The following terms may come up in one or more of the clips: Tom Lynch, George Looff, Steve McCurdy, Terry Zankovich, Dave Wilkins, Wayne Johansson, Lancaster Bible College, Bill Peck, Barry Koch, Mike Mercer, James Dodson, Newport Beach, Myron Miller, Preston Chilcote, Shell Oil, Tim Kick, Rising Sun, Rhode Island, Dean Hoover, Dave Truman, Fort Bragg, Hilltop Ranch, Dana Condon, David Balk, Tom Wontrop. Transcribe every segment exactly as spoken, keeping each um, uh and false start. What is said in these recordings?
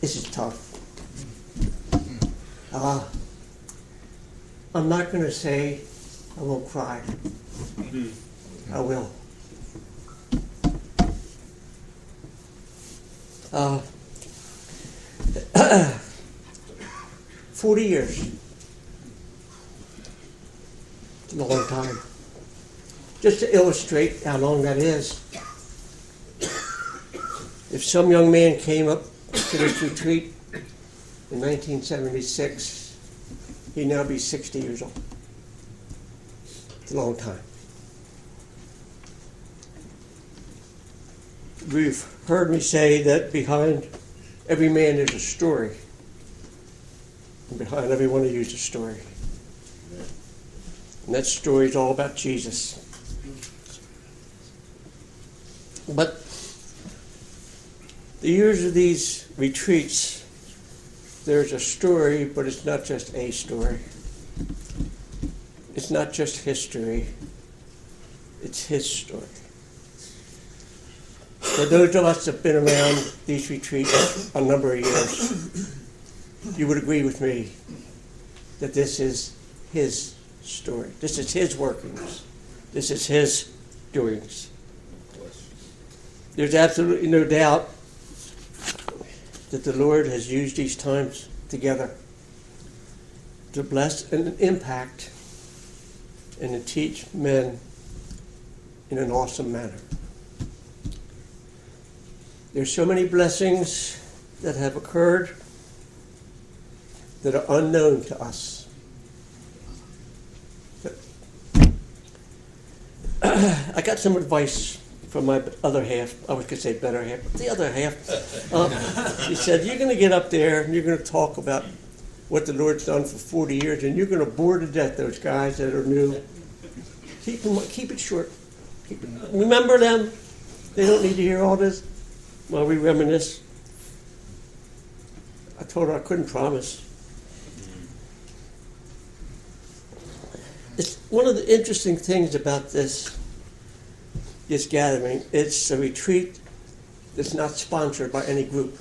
This is tough. Uh, I'm not going to say I won't cry. I will. Uh, Forty years. It's a long time. Just to illustrate how long that is. If some young man came up to this retreat in nineteen seventy-six, he'd now be sixty years old. It's a long time. We've heard me say that behind every man is a story, and behind every one of you is a story. And that story is all about Jesus. But the years of these retreats, there's a story, but it's not just a story. It's not just history. It's his story. For those of us that have been around these retreats a number of years, you would agree with me that this is his story. This is his workings. This is his doings. There's absolutely no doubt that the Lord has used these times together to bless and impact and to teach men in an awesome manner. There's so many blessings that have occurred that are unknown to us. I got some advice from my other half. I was going to say better half, but the other half. Uh, she said, you're going to get up there and you're going to talk about what the Lord's done for forty years, and you're going to bore to death those guys that are new. Keep, them, keep it short. Keep it, remember them. They don't need to hear all this while we reminisce. I told her I couldn't promise. It's one of the interesting things about this, this gathering. It's a retreat that's not sponsored by any group.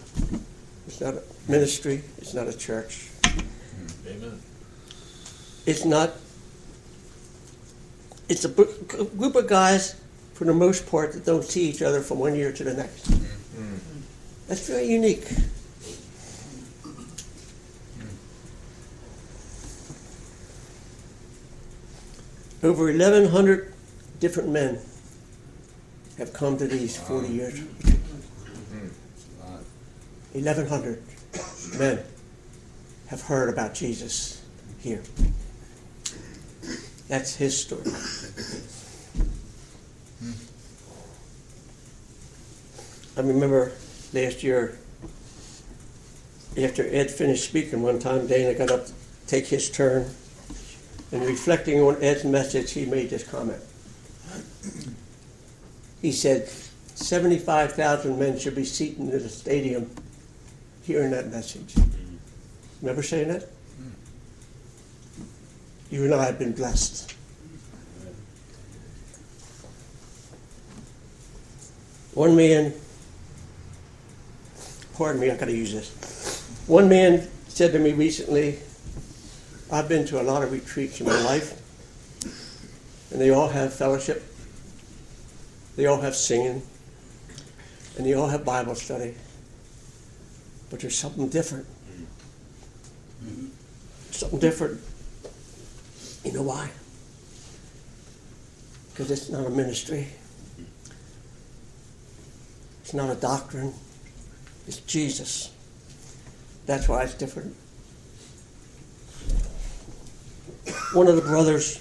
It's not a ministry. It's not a church. Amen. It's not. It's a group of guys, for the most part, that don't see each other from one year to the next. Mm. That's very unique. Over eleven hundred different men have come to these forty years. eleven hundred men have heard about Jesus here. That's his story. I remember last year, after Ed finished speaking one time, Dana got up to take his turn. And reflecting on Ed's message, he made this comment. He said, seventy-five thousand men should be seated in the stadium hearing that message. Remember saying that? You and I have been blessed. One man, pardon me, I've got to use this. One man said to me recently, I've been to a lot of retreats in my life, and they all have fellowship, they all have singing, and they all have Bible study, but there's something different. Mm-hmm. Something different. You know why? Because it's not a ministry. It's not a doctrine. It's Jesus. That's why it's different. One of the brothers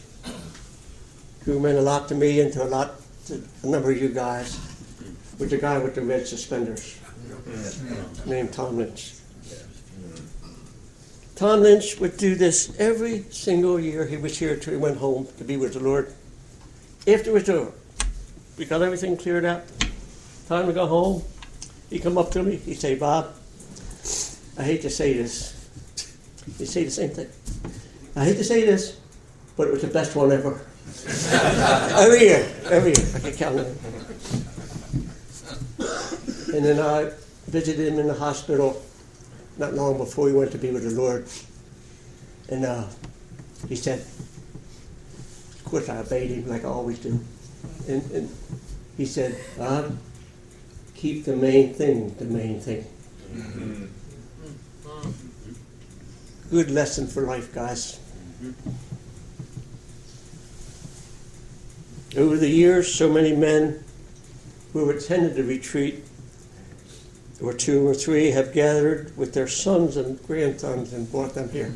who meant a lot to me and to a lot to a number of you guys was the guy with the red suspenders named Tom Lynch. Tom Lynch would do this every single year he was here until he went home to be with the Lord. After it was over, we got everything cleared out, time to go home, he'd come up to me, he'd say, Bob, I hate to say this. He'd say the same thing. I hate to say this, but it was the best one ever. every year, every year, I can count on it. And then I visited him in the hospital not long before he went to be with the Lord. And uh, he said, of course I obeyed him like I always do. And, and he said, uh, keep the main thing the main thing. Mm-hmm. Good lesson for life, guys. Mm-hmm. Over the years, so many men who attended the retreat, or two or three, have gathered with their sons and grandsons and brought them here.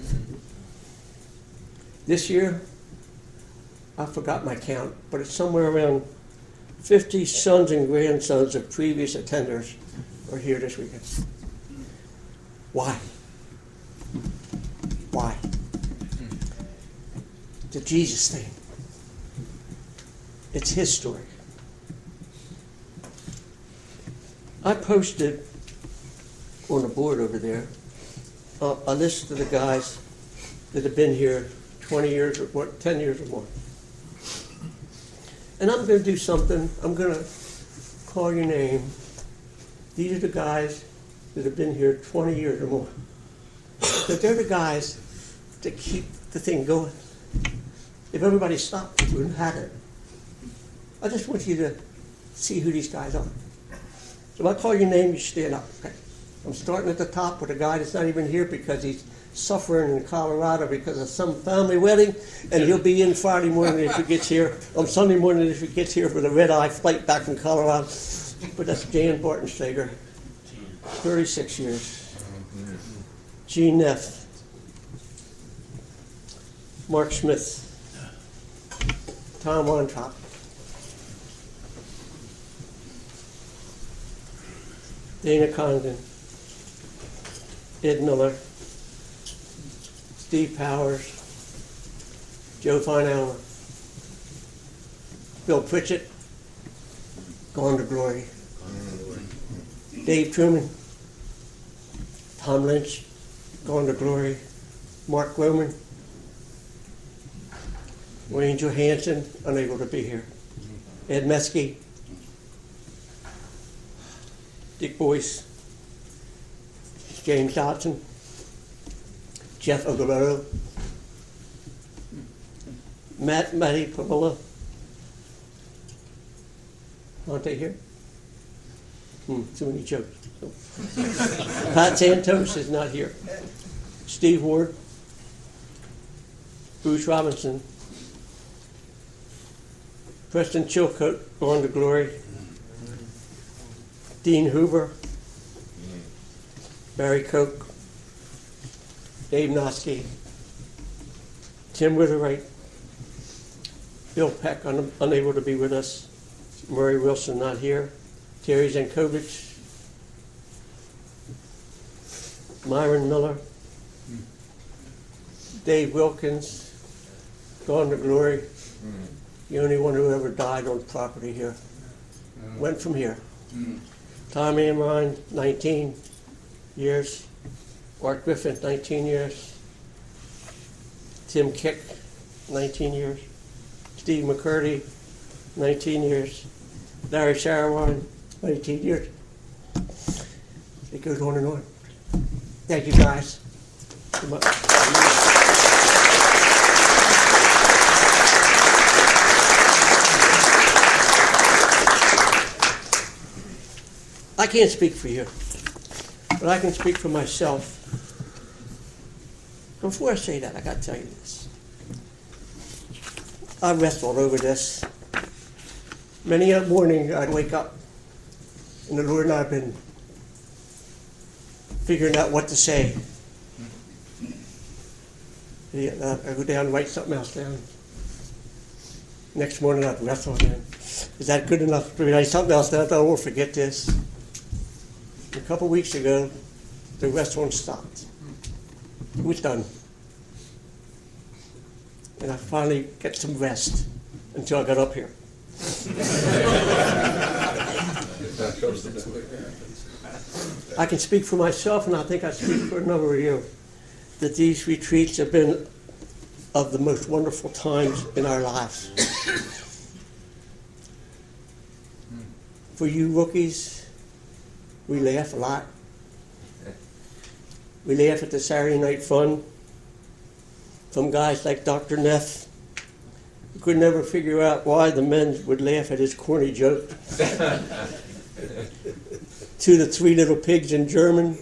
This year, I forgot my count, but it's somewhere around fifty sons and grandsons of previous attenders are here this weekend. Why? Why? The Jesus thing. It's his story. I posted on the board over there uh, a list of the guys that have been here twenty years or what, ten years or more. And I'm going to do something. I'm going to call your name. These are the guys that have been here twenty years or more. So they're the guys that keep the thing going. If everybody stopped, we wouldn't have had it. I just want you to see who these guys are. So if I call your name, you stand up. Okay. I'm starting at the top with a guy that's not even here because he's suffering in Colorado because of some family wedding, and he'll be in Friday morning if he gets here, on Sunday morning if he gets here for the red-eye flight back from Colorado. But that's Dan Bartenschlager, thirty-six years. Gene Neff, Mark Smith, Tom Wontrop, Dana Condon, Ed Miller, Steve Powers, Joe Fine Allen, Bill Pritchett, gone to glory, Dave Truman, Tom Lynch, gone to glory, Mark Grohman, Wayne Johansson, unable to be here, Ed Meskey, Dick Boyce, James Dodson, Jeff Oguero, Matt Pavola. Aren't they here? Hmm, too many jokes. So. Pat Santos is not here. Steve Ward, Bruce Robinson, Preston Chilcote, gone to glory, Dean Hoover, Barry Koch, Dave Nosky, Tim Witherite, Bill Peck, un unable to be with us, Murray Wilson not here, Terry Zankovich, Myron Miller, Dave Wilkins, gone to glory, mm-hmm. The only one who ever died on property here, mm-hmm. Went from here. Mm-hmm. Tommy and Ryan, nineteen years. Art Griffin, nineteen years. Tim Kick, nineteen years. Steve McCurdy, nineteen years. Larry Sharawan, nineteen years. It goes on and on. Thank you guys. Come up. I can't speak for you, but I can speak for myself. Before I say that, I got to tell you this. I wrestled over this. Many a morning I'd wake up, and the Lord and I have been figuring out what to say. I'd go down and write something else down. Next morning I'd wrestle again. Is that good enough to write something else down? I thought, I won't forget this. A couple weeks ago, the restaurant stopped. It was done. And I finally got some rest until I got up here. I can speak for myself, and I think I speak for a number of you, that these retreats have been of the most wonderful times in our lives. For you rookies, We laugh a lot. We laugh at the Saturday Night Fun from guys like Doctor Neff. We could never figure out why the men would laugh at his corny joke. To the Three Little Pigs in German.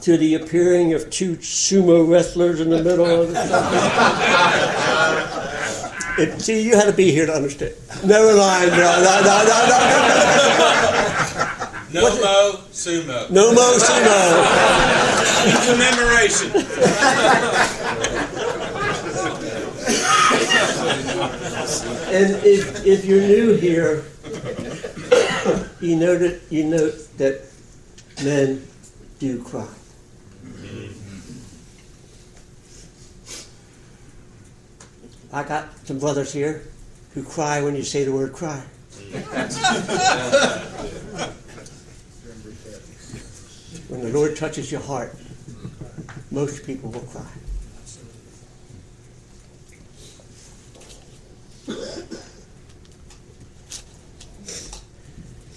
To the appearing of two sumo wrestlers in the middle of the it, see, you had to be here to understand. Never mind. No, no, no, no, no, no. No mo sumo. No mo sumo. In commemoration. And if, if you're new here, you know that you note that men do cry. I got some brothers here who cry when you say the word cry. When the Lord touches your heart, most people will cry.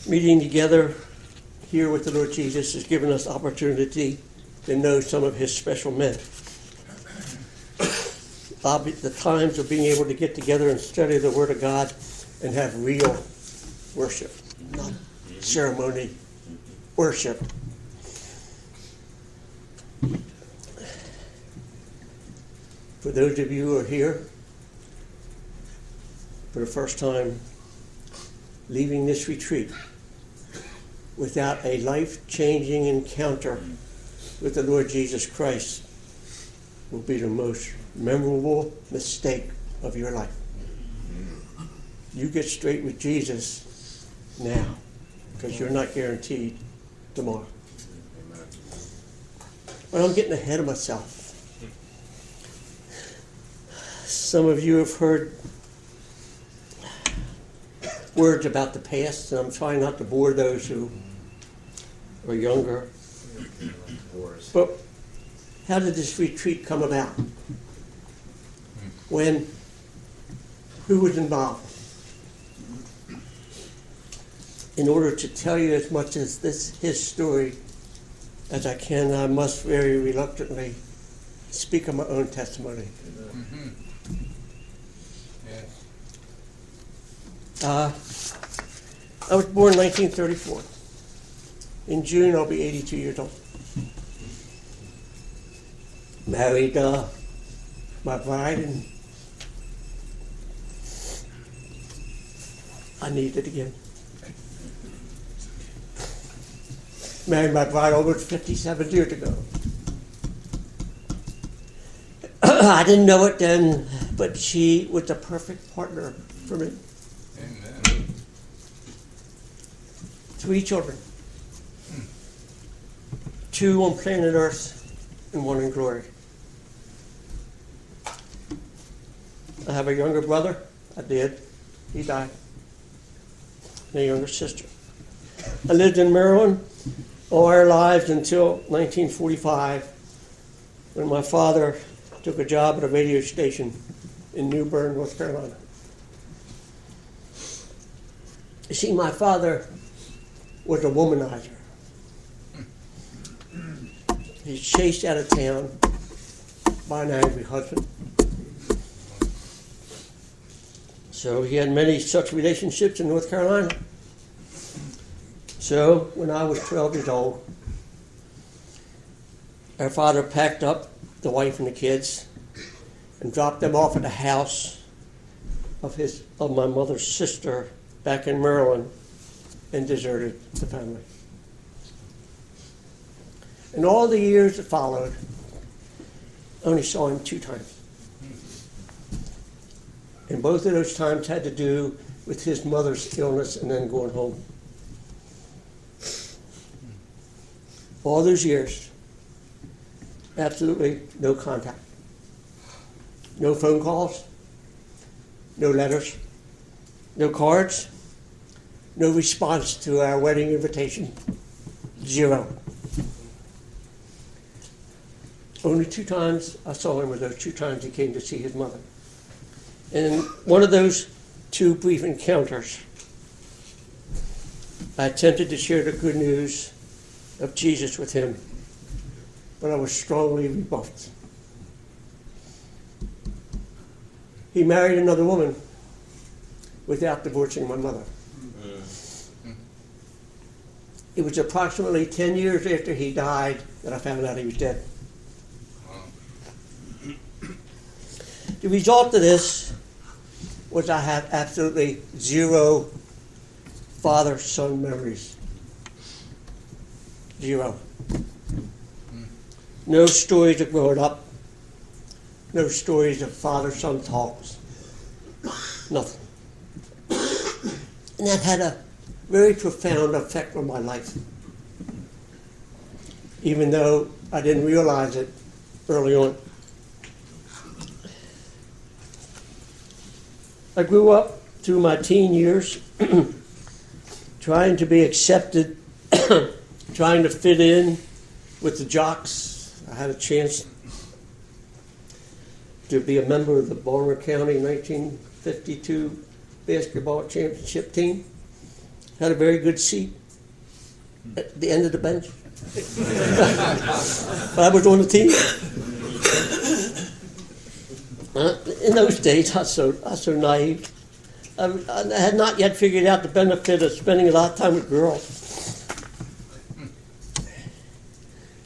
Meeting together here with the Lord Jesus has given us opportunity to know some of his special men. The times of being able to get together and study the Word of God and have real worship, not ceremony worship. For those of you who are here for the first time, leaving this retreat without a life-changing encounter with the Lord Jesus Christ will be the most memorable mistake of your life. You get straight with Jesus now, because you're not guaranteed tomorrow. But I'm getting ahead of myself. Some of you have heard words about the past, and I'm trying not to bore those who are younger. But how did this retreat come about? When? Who was involved? In order to tell you as much as this his story as I can, I must very reluctantly speak of my own testimony. Mm-hmm. Uh, I was born in nineteen thirty-four. In June, I'll be eighty-two years old. Married uh, my bride, and I need it again. Married my bride over fifty-seven years ago. I didn't know it then, but she was the perfect partner for me. Three children, two on planet Earth and one in glory. I have a younger brother, I did, he died, and a younger sister. I lived in Maryland all our lives until nineteen forty-five, when my father took a job at a radio station in New Bern, North Carolina. You see, my father was a womanizer. He's chased out of town by an angry husband. So he had many such relationships in North Carolina. So when I was twelve years old, our father packed up the wife and the kids and dropped them off at the house of his of my mother's sister back in Maryland, and deserted the family. And all the years that followed, I only saw him two times. And both of those times had to do with his mother's illness and then going home. All those years, absolutely no contact. No phone calls, no letters, no cards, no response to our wedding invitation. Zero. Only two times I saw him, were those two times he came to see his mother. And one of those two brief encounters I attempted to share the good news of Jesus with him, but I was strongly rebuffed. He married another woman without divorcing my mother. It was approximately ten years after he died that I found out he was dead. The result of this was I have absolutely zero father-son memories. Zero. No stories of growing up. No stories of father-son talks. Nothing. And that had a very profound effect on my life. Even though I didn't realize it early on. I grew up through my teen years trying to be accepted, trying to fit in with the jocks. I had a chance to be a member of the Baltimore County nineteen fifty-two basketball championship team. Had a very good seat at the end of the bench. I was on the team. Uh, in those days, I was so, I was so naive. I, I had not yet figured out the benefit of spending a lot of time with girls.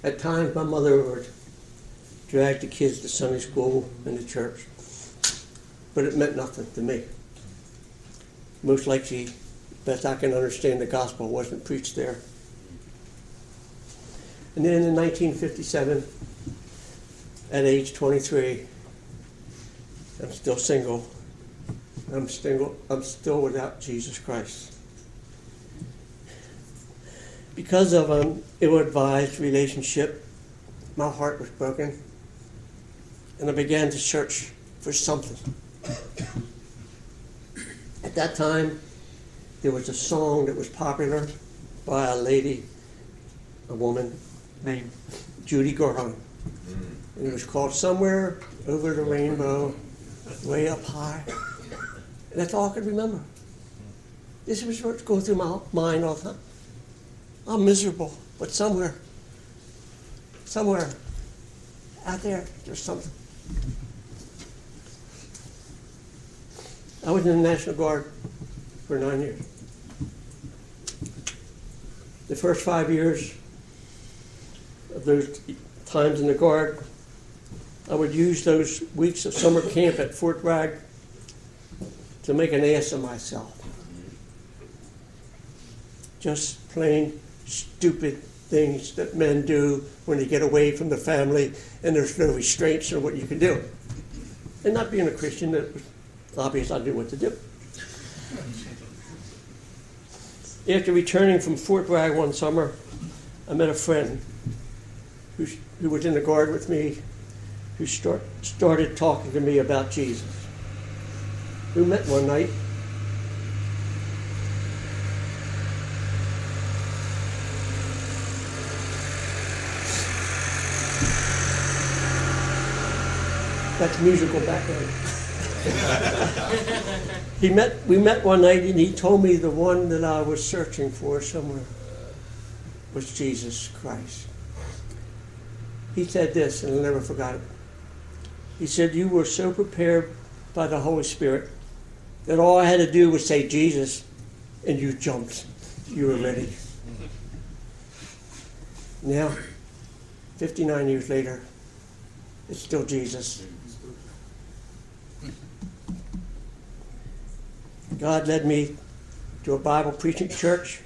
At times, my mother would drag the kids to Sunday school and the church, but it meant nothing to me. Most likely, best I can understand, the gospel wasn't preached there. And then in nineteen fifty-seven, at age twenty-three, I'm still single. I'm single. I'm still without Jesus Christ. Because of an ill-advised relationship, my heart was broken, and I began to search for something. At that time, there was a song that was popular by a lady, a woman named Judy Garland. And it was called Somewhere Over the Rainbow, Way Up High. And that's all I could remember. This was what's going through my mind all the time. I'm miserable, but somewhere, somewhere out there, there's something. I was in the National Guard for nine years. The first five years of those times in the Guard, I would use those weeks of summer camp at Fort Bragg to make an ass of myself. Just plain stupid things that men do when they get away from the family and there's no restraints on what you can do. And not being a Christian, it was obvious I knew what to do. After returning from Fort Bragg one summer, I met a friend who, who was in the Guard with me, who start, started talking to me about Jesus. We met one night. That's musical background. He met, we met one night, and he told me the one that I was searching for somewhere was Jesus Christ. He said this, and I never forgot it. He said, "You were so prepared by the Holy Spirit that all I had to do was say Jesus, and you jumped. You were ready." Now, fifty-nine years later, it's still Jesus. God led me to a Bible preaching church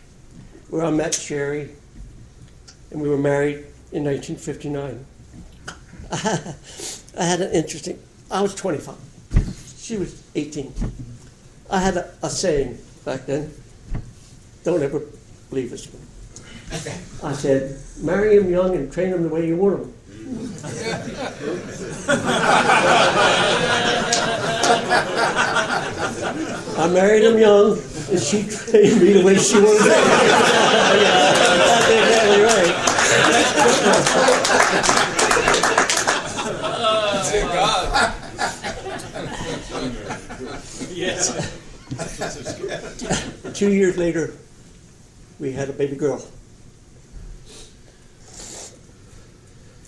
where I met Sherry, and we were married in nineteen fifty-nine. I had an interesting, I was twenty-five, she was eighteen. I had a, a saying back then, don't ever leave us. I said, marry him young and train him the way you want him. I married him young, and she trained me the way she wanted. That's exactly right. Dear God. Yes. Two years later, we had a baby girl.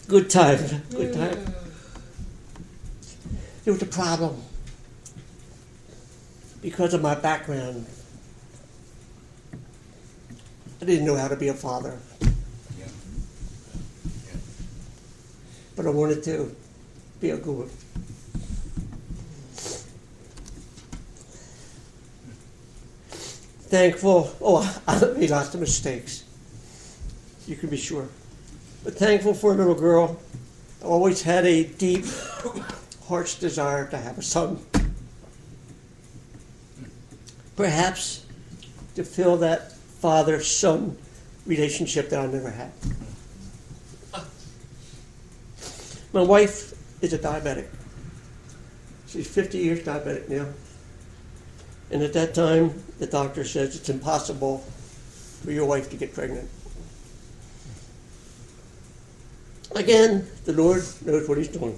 Good time, good time. There was a problem. Because of my background, I didn't know how to be a father. Yeah. Yeah. But I wanted to be a good one. Thankful, oh, I made lots of mistakes, you can be sure. But thankful for a little girl. I always had a deep heart's desire to have a son. Perhaps to fill that father-son relationship that I never had. My wife is a diabetic. She's fifty years diabetic now. And at that time, the doctor says it's impossible for your wife to get pregnant. Again, the Lord knows what he's doing.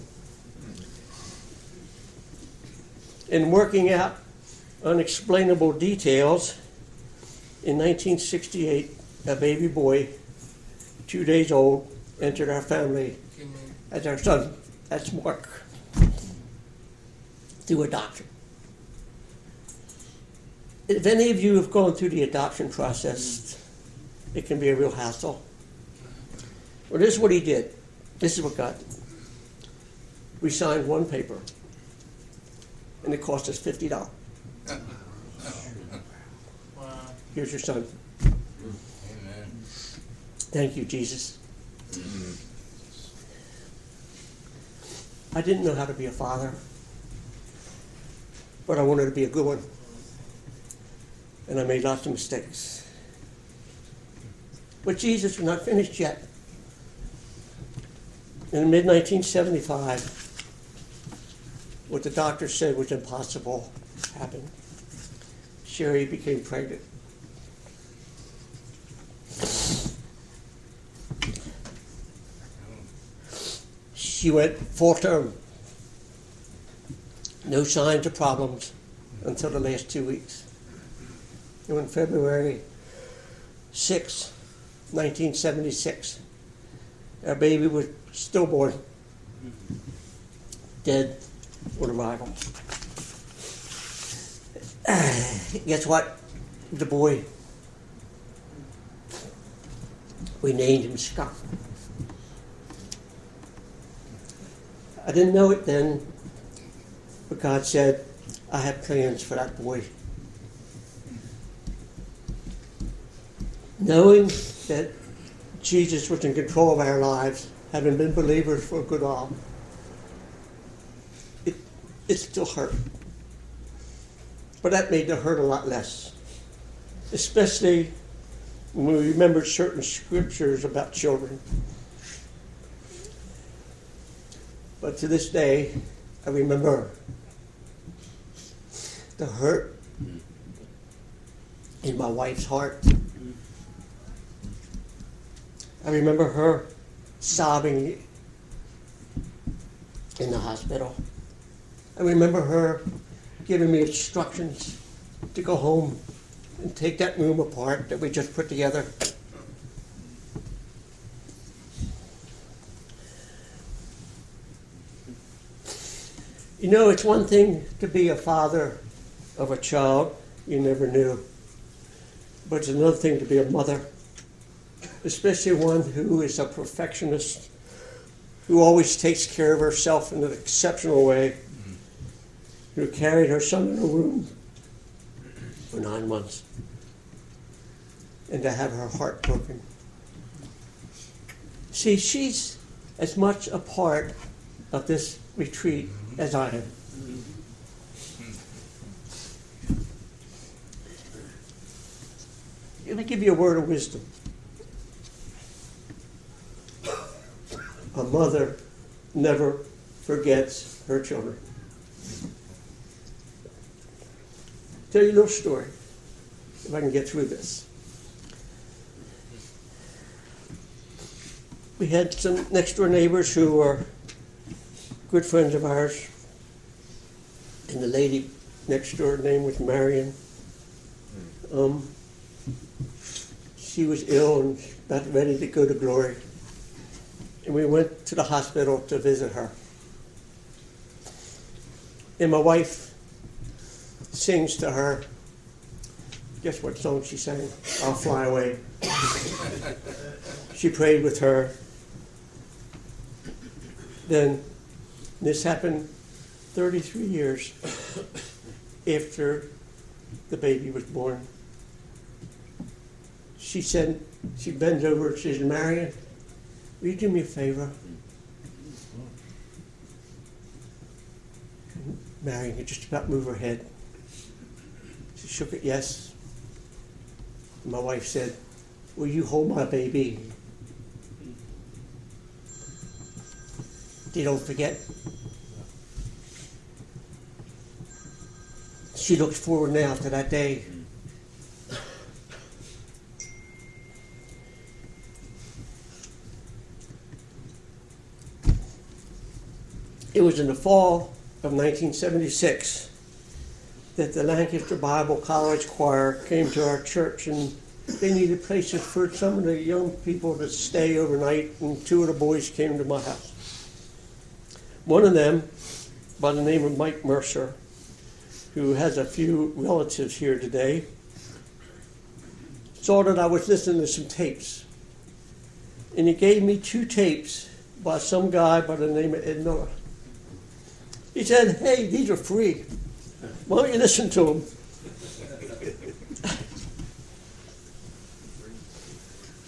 In working out unexplainable details, in nineteen sixty-eight, a baby boy, two days old, entered our family as our son. That's Mark, through adoption. If any of you have gone through the adoption process, it can be a real hassle. Well, this is what he did. This is what God did. We signed one paper, and it cost us fifty dollars. Wow. Here's your son. Amen. Thank you, Jesus. Mm-hmm. I didn't know how to be a father, but I wanted to be a good one. And I made lots of mistakes. But Jesus was not finished yet. In mid nineteen seventy-five, what the doctor said was impossible happened. Sherry became pregnant. She went full term. No signs or problems until the last two weeks. And on February sixth, nineteen seventy-six, our baby was stillborn, dead on arrival. Guess what? The boy, we named him Scott. I didn't know it then, but God said, I have plans for that boy. Knowing that Jesus was in control of our lives, having been believers for a good while, it, it still hurt. But that made the hurt a lot less, especially when we remembered certain scriptures about children. But to this day, I remember the hurt in my wife's heart. I remember her sobbing in the hospital. I remember her giving me instructions to go home and take that room apart that we just put together. You know, it's one thing to be a father of a child you never knew, but it's another thing to be a mother. Especially one who is a perfectionist, who always takes care of herself in an exceptional way, mm-hmm. who carried her son in her womb for nine months, and to have her heart broken. See, she's as much a part of this retreat mm-hmm. as I am. Mm-hmm. Let me give you a word of wisdom. A mother never forgets her children. Tell you a little story, if I can get through this. We had some next door neighbors who were good friends of ours, and the lady next door, her name was Marion. Um, she was ill and not ready to go to glory. And we went to the hospital to visit her. And my wife sings to her. Guess what song she sang? I'll Fly Away. She prayed with her. Then this happened thirty-three years after the baby was born. She said, she bends over and says, Marion, will you do me a favor? Marion could just about move her head. She shook it, yes. And my wife said, will you hold my baby? They don't forget. She looks forward now to that day. It was in the fall of nineteen seventy-six that the Lancaster Bible College Choir came to our church, and they needed places for some of the young people to stay overnight, and two of the boys came to my house. One of them, by the name of Mike Mercer, who has a few relatives here today, saw that I was listening to some tapes. And he gave me two tapes by some guy by the name of Ed Miller. He said, hey, these are free. Why don't you listen to them?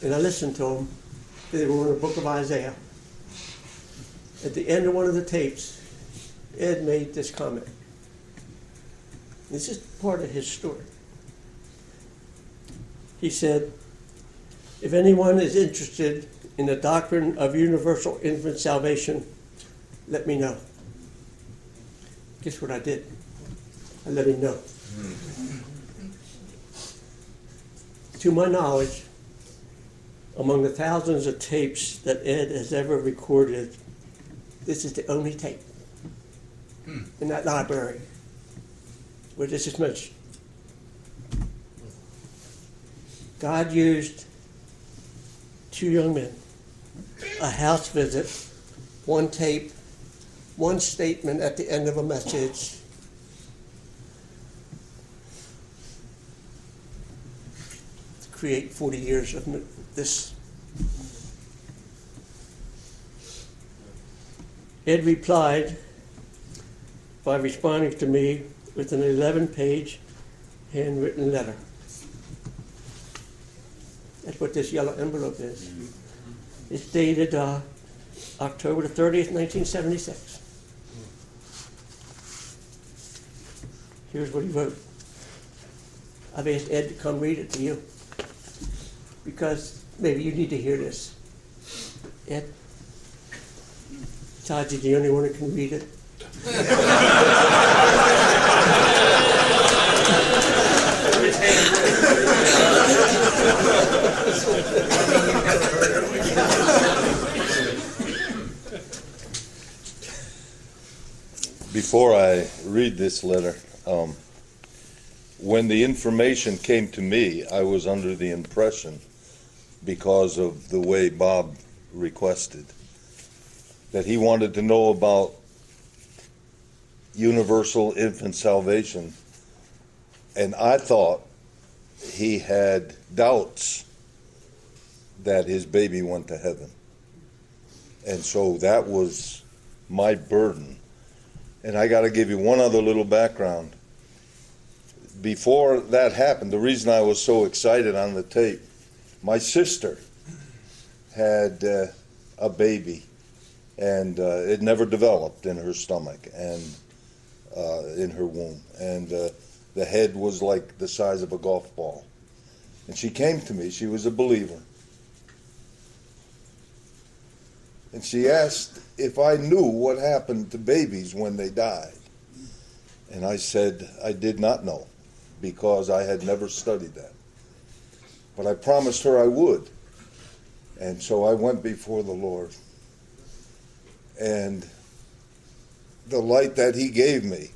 And I listened to them. They were in the book of Isaiah. At the end of one of the tapes, Ed made this comment. This is part of his story. He said, if anyone is interested in the doctrine of universal infant salvation, let me know. Guess what I did? I let him know. To my knowledge, among the thousands of tapes that Ed has ever recorded, this is the only tape in that library where this is mentioned. God used two young men, a house visit, one tape, one statement at the end of a message. To create forty years of this. Ed replied by responding to me with an eleven page handwritten letter. That's what this yellow envelope is. It's dated uh, October the thirtieth, nineteen seventy-six. Here's what he wrote. I've asked Ed to come read it to you because maybe you need to hear this. Ed, Todd, you're the only one who can read it. Before I read this letter, um, when the information came to me, I was under the impression, because of the way Bob requested, that he wanted to know about universal infant salvation, and I thought he had doubts that his baby went to heaven. And so that was my burden. And I got to give you one other little background. Before that happened, the reason I was so excited on the tape, my sister had uh, a baby. And uh, it never developed in her stomach and uh, in her womb. And uh, the head was like the size of a golf ball. And she came to me. She was a believer. And she asked if I knew what happened to babies when they died. And I said I did not know because I had never studied that. But I promised her I would. And so I went before the Lord. And the light that he gave me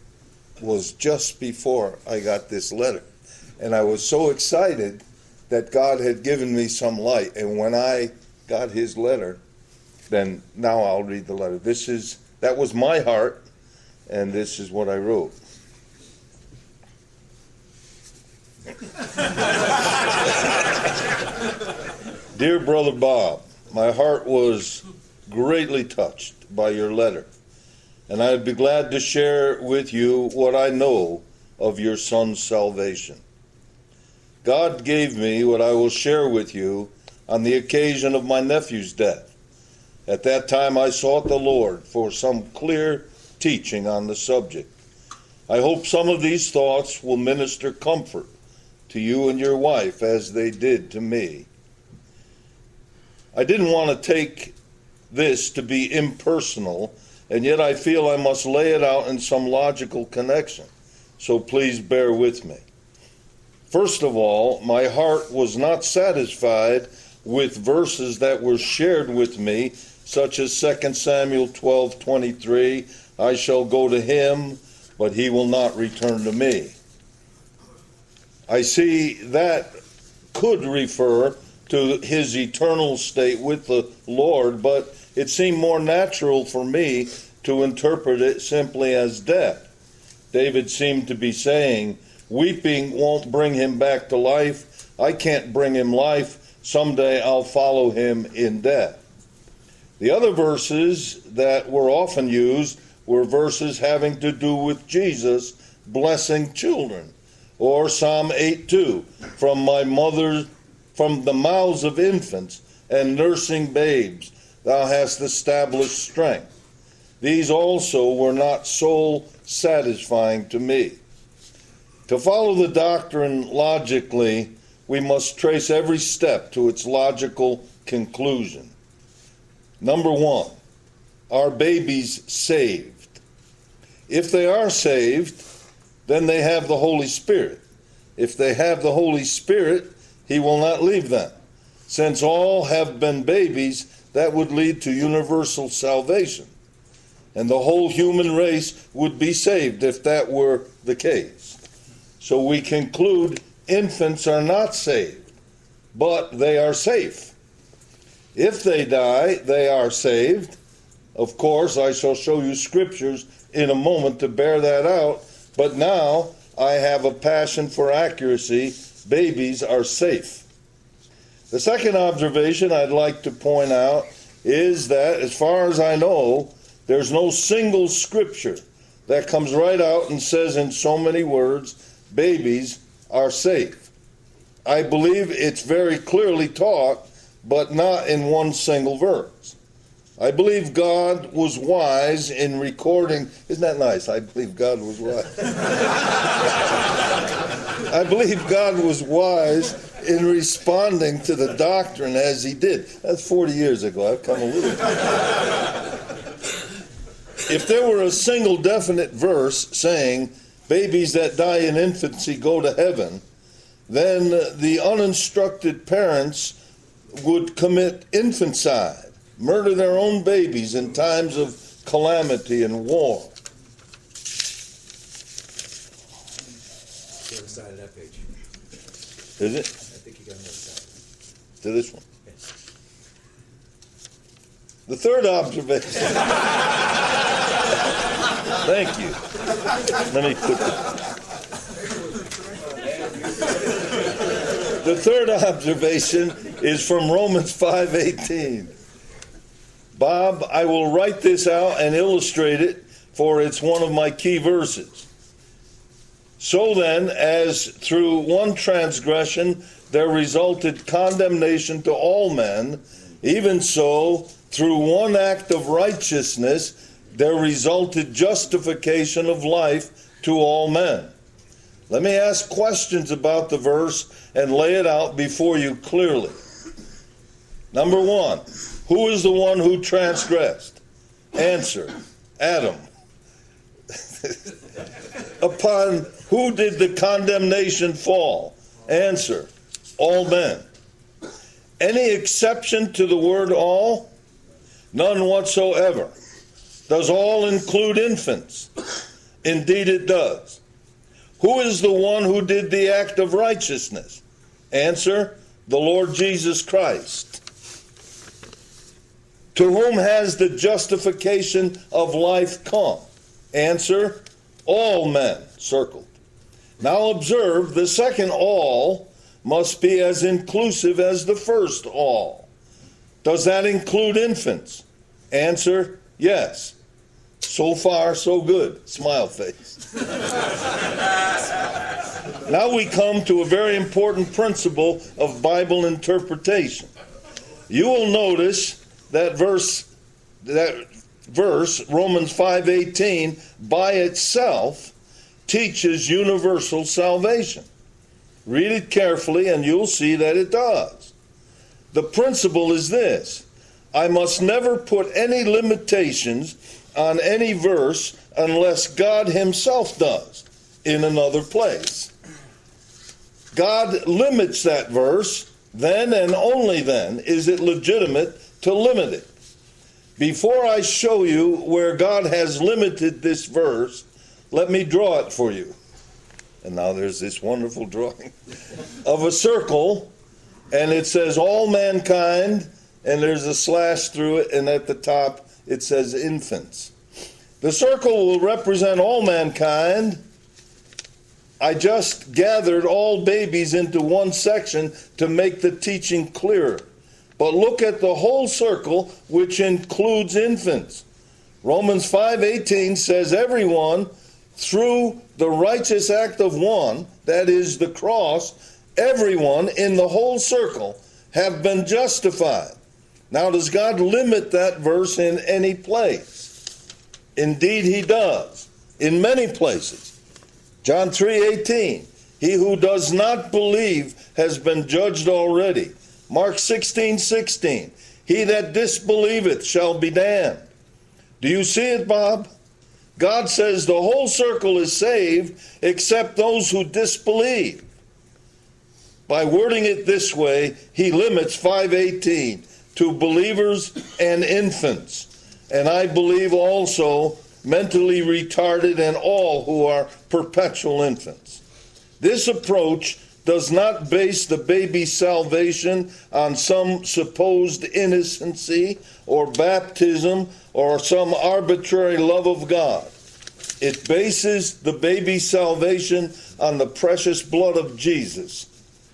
was just before I got this letter. And I was so excited that God had given me some light. And when I got his letter, then now I'll read the letter. This is, that was my heart, and this is what I wrote. Dear Brother Bob, my heart was greatly touched by your letter, and I'd be glad to share with you what I know of your son's salvation. God gave me what I will share with you on the occasion of my nephew's death. At that time, I sought the Lord for some clear teaching on the subject. I hope some of these thoughts will minister comfort to you and your wife as they did to me. I didn't want to take this to be impersonal, and yet I feel I must lay it out in some logical connection, so please bear with me. First of all, my heart was not satisfied with verses that were shared with me, such as Second Samuel twelve twenty-three, I shall go to him, but he will not return to me. I see that could refer to his eternal state with the Lord, but it seemed more natural for me to interpret it simply as death. David seemed to be saying, weeping won't bring him back to life. I can't bring him life. Someday I'll follow him in death. The other verses that were often used were verses having to do with Jesus blessing children, or Psalm eight two, from my mother's from the mouths of infants and nursing babes, thou hast established strength. These also were not soul satisfying to me. To follow the doctrine logically, we must trace every step to its logical conclusion. Number one, are babies saved? If they are saved, then they have the Holy Spirit. If they have the Holy Spirit, he will not leave them. Since all have been babies, that would lead to universal salvation, and the whole human race would be saved if that were the case. So we conclude infants are not saved, but they are safe. If they die, they are saved. Of course, I shall show you scriptures in a moment to bear that out, but now I have a passion for accuracy. Babies are safe. The second observation I'd like to point out is that, as far as I know, there's no single scripture that comes right out and says in so many words, babies are safe. I believe it's very clearly taught, but not in one single verse. I believe God was wise in recording. Isn't that nice? I believe God was wise. I believe God was wise in responding to the doctrine as he did. That's forty years ago. I've come a little bit. If there were a single definite verse saying, babies that die in infancy go to heaven, then the uninstructed parents would commit infanticide, murder their own babies in times of calamity and war. Is it? I think you got another side. To this one. Yes. The third observation. Thank you. Let me put that. The third observation is from Romans five eighteen. Bob, I will write this out and illustrate it, for it's one of my key verses. So then, as through one transgression there resulted condemnation to all men, even so, through one act of righteousness there resulted justification of life to all men. Let me ask questions about the verse and lay it out before you clearly. Number one, who is the one who transgressed? Answer, Adam. Upon who did the condemnation fall? Answer, all men. Any exception to the word all? None whatsoever. Does all include infants? Indeed it does. Who is the one who did the act of righteousness? Answer, the Lord Jesus Christ, to whom has the justification of life come? Answer, all men, circled. Now observe, the second all must be as inclusive as the first all. Does that include infants? Answer, yes. So far, so good. Smile face. Now we come to a very important principle of Bible interpretation. You will notice that verse, that verse Romans five eighteen, by itself teaches universal salvation. Read it carefully and you'll see that it does. The principle is this: I must never put any limitations on any verse unless God himself does in another place. God limits that verse, then and only then is it legitimate to limit it. Before I show you where God has limited this verse, let me draw it for you. And now there's this wonderful drawing of a circle, and it says all mankind, and there's a slash through it, and at the top it says infants. The circle will represent all mankind. I just gathered all babies into one section to make the teaching clearer. But look at the whole circle, which includes infants. Romans five eighteen says everyone, through the righteous act of one, that is the cross, everyone in the whole circle have been justified. Now, does God limit that verse in any place? Indeed, he does, in many places. John three eighteen, he who does not believe has been judged already. Mark sixteen sixteen, he that disbelieveth shall be damned. Do you see it, Bob? God says the whole circle is saved except those who disbelieve. By wording it this way, he limits five eighteen to believers and infants, and I believe also mentally retarded and all who are perpetual infants. This approach does not base the baby's salvation on some supposed innocency or baptism or some arbitrary love of God. It bases the baby's salvation on the precious blood of Jesus,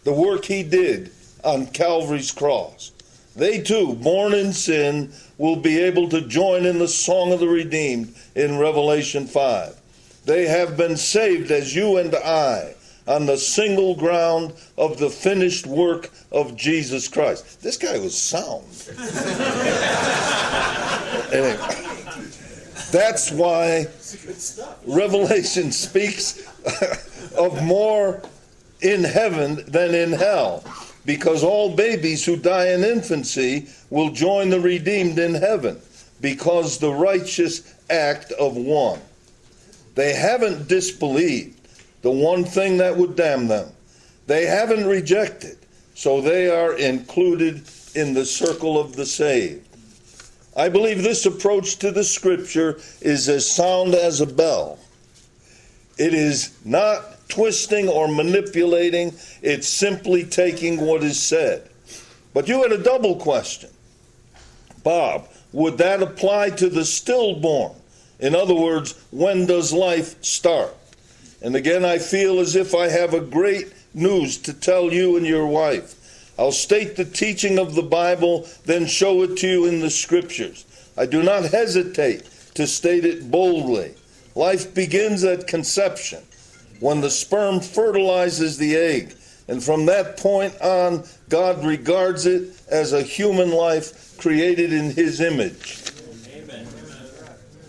the work he did on Calvary's cross. They too, born in sin, will be able to join in the song of the redeemed in Revelation five. They have been saved as you and I, on the single ground of the finished work of Jesus Christ. This guy was sound. Anyway, that's why Revelation speaks of more in heaven than in hell, because all babies who die in infancy will join the redeemed in heaven, because the righteous act of one. They haven't disbelieved, the one thing that would damn them. They haven't rejected, so they are included in the circle of the saved. I believe this approach to the scripture is as sound as a bell. It is not twisting or manipulating, it's simply taking what is said. But you had a double question. Bob, would that apply to the stillborn? In other words, when does life start? And again, I feel as if I have a great news to tell you and your wife. I'll state the teaching of the Bible, then show it to you in the scriptures. I do not hesitate to state it boldly. Life begins at conception, when the sperm fertilizes the egg. And from that point on, God regards it as a human life created in his image.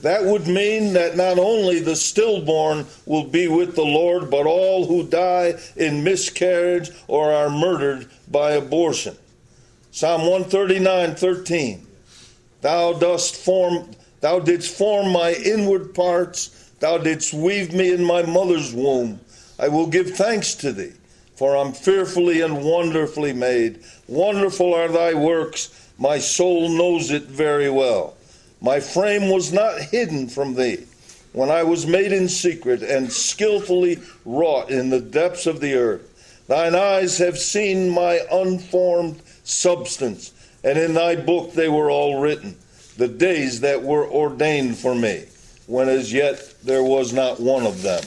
That would mean that not only the stillborn will be with the Lord, but all who die in miscarriage or are murdered by abortion. Psalm one thirty-nine thirteen, thou dost form, thou didst form my inward parts, thou didst weave me in my mother's womb. I will give thanks to thee, for I'm fearfully and wonderfully made. Wonderful are thy works, my soul knows it very well. My frame was not hidden from thee when I was made in secret and skillfully wrought in the depths of the earth. Thine eyes have seen my unformed substance, and in thy book they were all written, the days that were ordained for me, when as yet there was not one of them.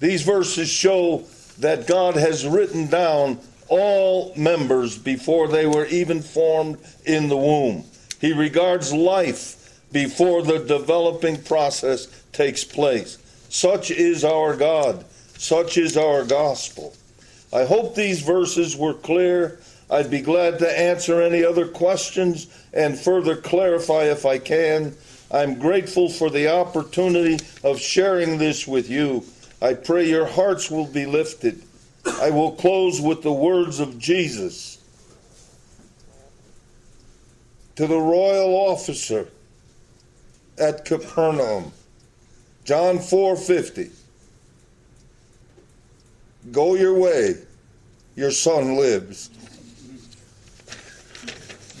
These verses show that God has written down all members before they were even formed in the womb. He regards life before the developing process takes place. Such is our God. Such is our gospel. I hope these verses were clear. I'd be glad to answer any other questions and further clarify if I can. I'm grateful for the opportunity of sharing this with you. I pray your hearts will be lifted. I will close with the words of Jesus. To the royal officer at Capernaum, John four fifty, go your way, your son lives,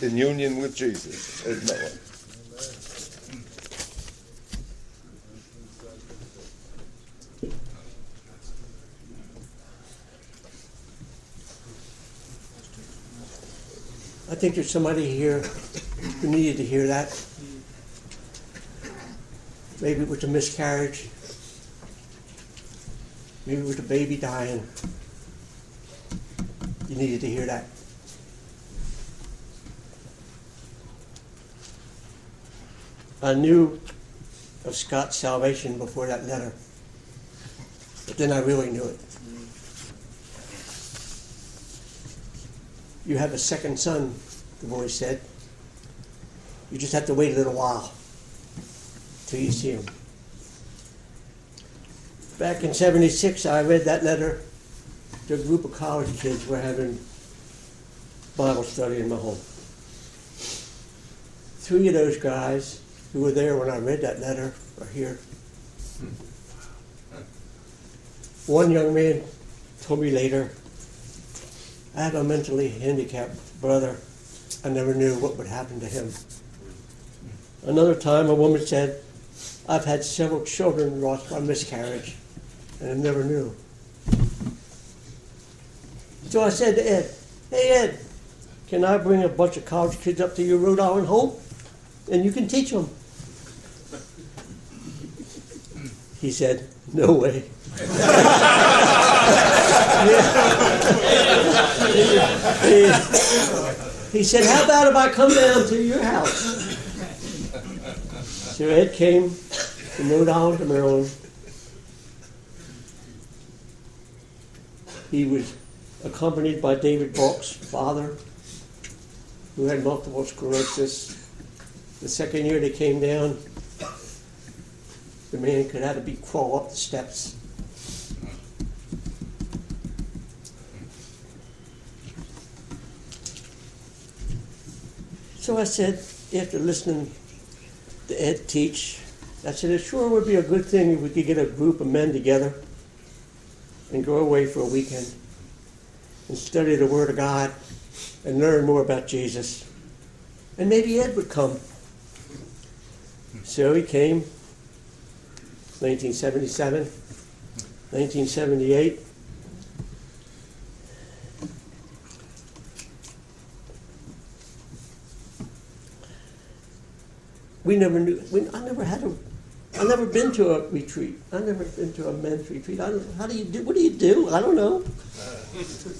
in union with Jesus, Ed Miller. I think there's somebody here who needed to hear that. Maybe it was a miscarriage. Maybe it was a baby dying. You needed to hear that. I knew of Scott's salvation before that letter, but then I really knew it. You have a second son, the voice said. You just have to wait a little while till you see him. Back in seventy-six, I read that letter to a group of college kids who were having Bible study in my home. Three of those guys who were there when I read that letter are here. One young man told me later, I have a mentally handicapped brother. I never knew what would happen to him. Another time, a woman said, I've had several children wrought by miscarriage, and I never knew. So I said to Ed, hey, Ed, can I bring a bunch of college kids up to your Rhode Island home? And you can teach them. He said, no way. He said, how about if I come down to your house? So Ed came from Rhode Island to Maryland. He was accompanied by David Balk's father, who had multiple sclerosis. The second year they came down, the man could hardly be crawl up the steps. So I said, after listening to Ed teach, I said it sure would be a good thing if we could get a group of men together and go away for a weekend and study the Word of God and learn more about Jesus. And maybe Ed would come. So he came, nineteen seventy-seven, nineteen seventy-eight. We never knew. We, I never had a. I never been to a retreat. I never been to a men's retreat. I don't, how do you do? What do you do? I don't know.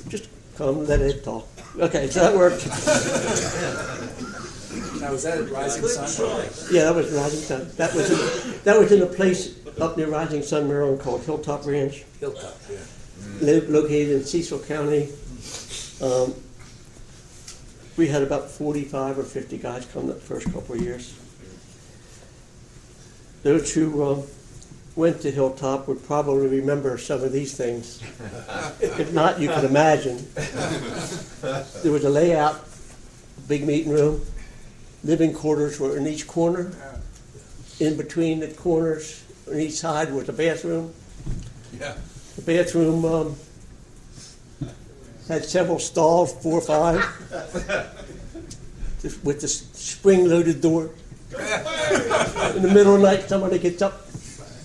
Just come, let it talk. Okay, so that worked. Now was that at Rising Sun? Yeah, that was Rising Sun. That was in, that was in a place up near Rising Sun, Maryland, called Hilltop Ranch. Hilltop, yeah. Mm-hmm. Located in Cecil County. Um, we had about forty-five or fifty guys come the first couple of years. Those who uh, went to Hilltop would probably remember some of these things. If not, you can imagine. There was a layout, a big meeting room. Living quarters were in each corner. In between the corners, on each side, was a bathroom. Yeah. The bathroom um, had several stalls, four or five, with the spring-loaded door. In the middle of the night, somebody gets up,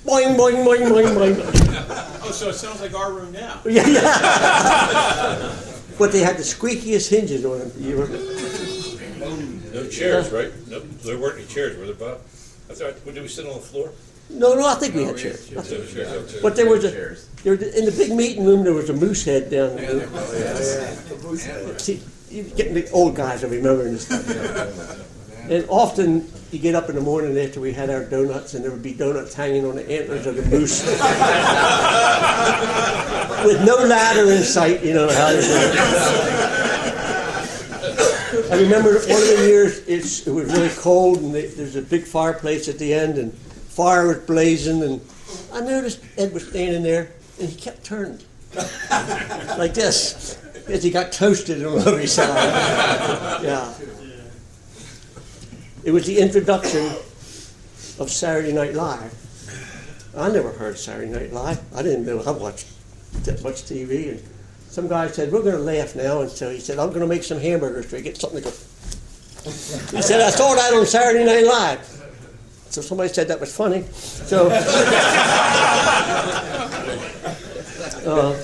boing, boing, boing, boing, boing. Oh, so it sounds like our room now. Yeah. But they had the squeakiest hinges on them. You remember? No chairs, right? No, there weren't any chairs, were there, Bob? I thought, did we sit on the floor? No, no, I think no, we had we chairs. Had chairs. There chairs. But there was a, there, in the big meeting room, there was a moose head down there. Yeah, oh, yeah. Yeah. See, you're getting the old guys are remembering this stuff. And often, you get up in the morning after we had our donuts, and there would be donuts hanging on the antlers of the moose. With no ladder in sight, you know. How I remember one of the years, it's, it was really cold, and they, there's a big fireplace at the end, and fire was blazing, and I noticed Ed was standing there, and he kept turning. Like this, as he got toasted on every side. Yeah. It was the introduction of Saturday Night Live. I never heard Saturday Night Live. I didn't know. I watched that much T V. And some guy said, "We're going to laugh now," and so he said, "I'm going to make some hamburgers to get something to go." He said, "I saw that on Saturday Night Live." So somebody said that was funny. So uh,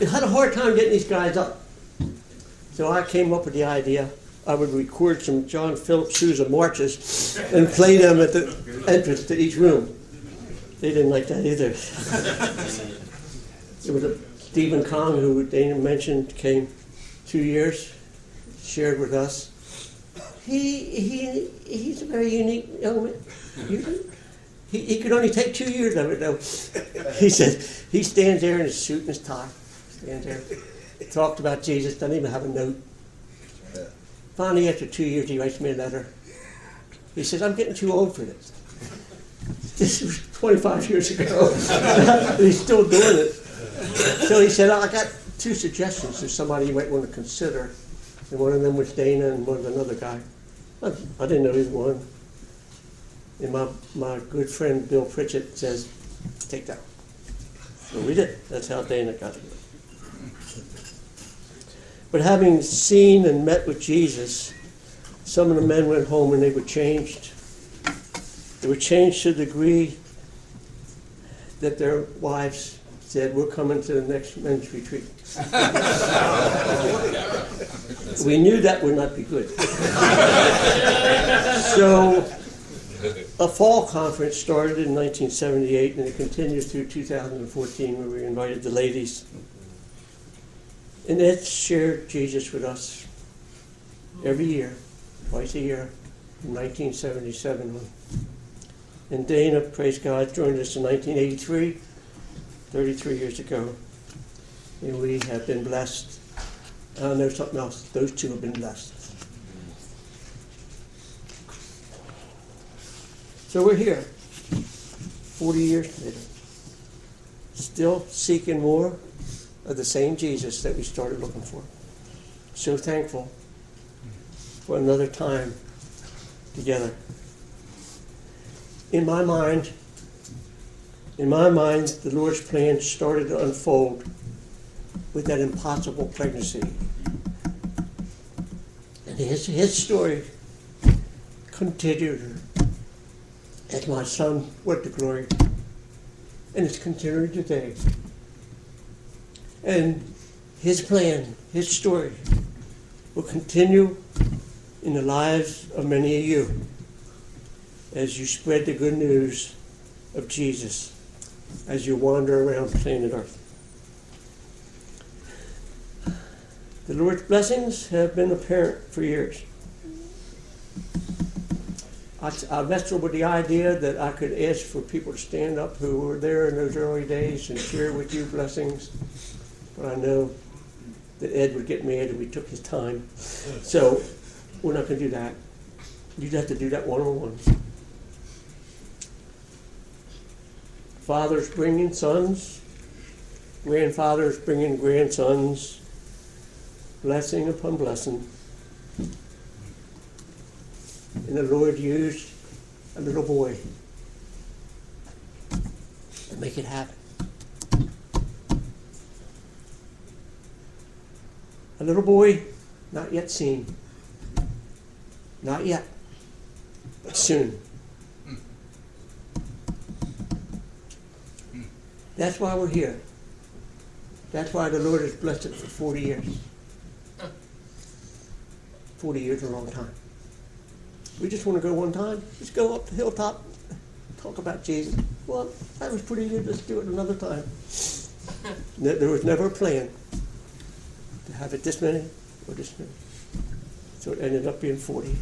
I had a hard time getting these guys up. So I came up with the idea. I would record some John Philip Sousa marches and play them at the entrance to each room. They didn't like that either. There was a Stephen Kong, who Dana mentioned, came two years, shared with us. He he he's a very unique young man. He he could only take two years of it though. He said he stands there in his suit and his tie, stands there, talked about Jesus, doesn't even have a note. Finally, after two years, he writes me a letter. He says, "I'm getting too old for this. This was twenty-five years ago. He's still doing it." So he said, "I got two suggestions of somebody you might want to consider." And one of them was Dana and one of another guy. I, I didn't know either one. And my, my good friend Bill Pritchett says, "Take that." So we did. That's how Dana got it. But having seen and met with Jesus, some of the men went home and they were changed. They were changed to the degree that their wives said, "We're coming to the next men's retreat." We knew that would not be good. So a fall conference started in nineteen seventy-eight and it continued through two thousand fourteen where we invited the ladies. And Ed shared Jesus with us every year, twice a year, from nineteen seventy-seven on. And Dana, praise God, joined us in nineteen eighty-three, thirty-three years ago. And we have been blessed. I don't know something else. Those two have been blessed. So we're here, forty years later, still seeking more of the same Jesus that we started looking for. So thankful for another time together. In my mind, in my mind, the Lord's plan started to unfold with that impossible pregnancy. And his, his story continued as my son went to glory. And it's continuing today. And his plan, his story, will continue in the lives of many of you as you spread the good news of Jesus, as you wander around planet Earth. The Lord's blessings have been apparent for years. I, I wrestled with the idea that I could ask for people to stand up who were there in those early days and share with you blessings. But I know that Ed would get mad if we took his time. So we're not going to do that. You'd have to do that one-on-one. Fathers bringing sons, grandfathers bringing grandsons, blessing upon blessing. And the Lord used a little boy to make it happen. A little boy, not yet seen. Not yet, but soon. That's why we're here. That's why the Lord has blessed it for forty years. forty years is a long time. We just want to go one time. Just go up the hilltop, talk about Jesus. Well, that was pretty good. Let's do it another time. There was never a plan to have it this many or this many. So it ended up being forty.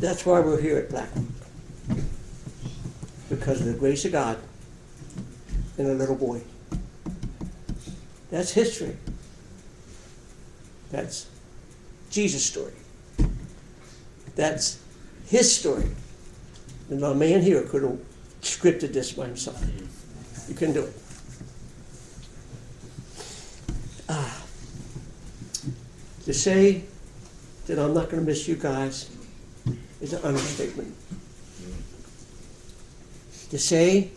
That's why we're here at Blackwood, because of the grace of God and a little boy. That's history. That's Jesus' story. That's his story. And no man here could have scripted this by himself. You can do it. Ah, to say that I'm not going to miss you guys is an understatement. To say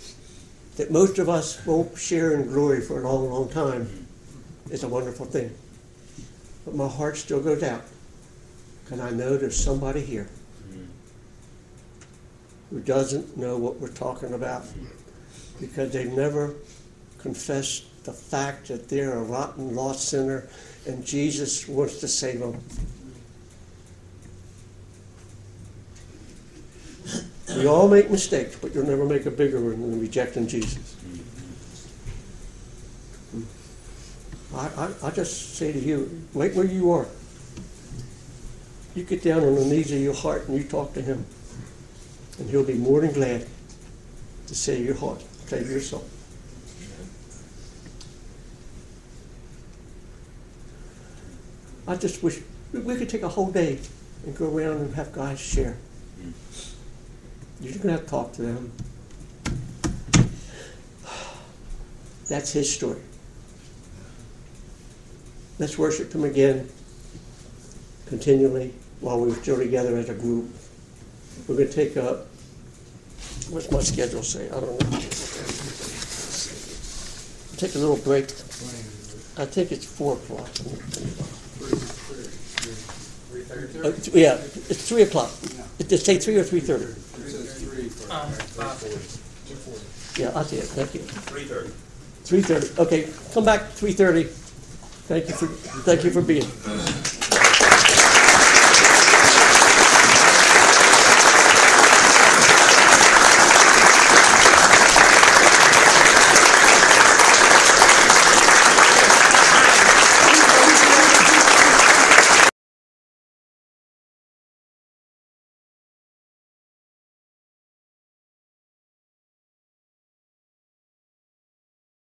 that most of us won't share in glory for a long, long time is a wonderful thing. But my heart still goes out, because I know there's somebody here who doesn't know what we're talking about, because they've never confessed the fact that they're a rotten, lost sinner, and Jesus wants to save them. We all make mistakes, but you'll never make a bigger one than rejecting Jesus. I, I, I just say to you, wait where you are. You get down on the knees of your heart and you talk to him, and he'll be more than glad to save your heart, save your soul. I just wish we could take a whole day and go around and have guys share. You're going to have to talk to them. That's his story. Let's worship him again, continually, while we're still together as a group. We're going to take a, what's my schedule say? I don't know. Take a little break. I think it's four o'clock. Uh, yeah, it's three o'clock. Did they say three or three thirty? Um, yeah, I see it. Thank you. three thirty. three thirty. Okay, come back three thirty. Thank you for thank you for being.